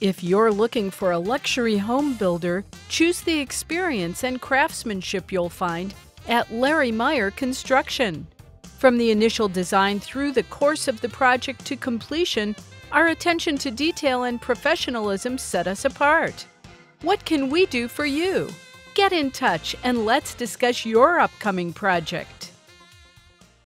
If you're looking for a luxury home builder, choose the experience and craftsmanship you'll find at Larry Meyer Construction. From the initial design through the course of the project to completion, our attention to detail and professionalism set us apart. What can we do for you? Get in touch and let's discuss your upcoming project.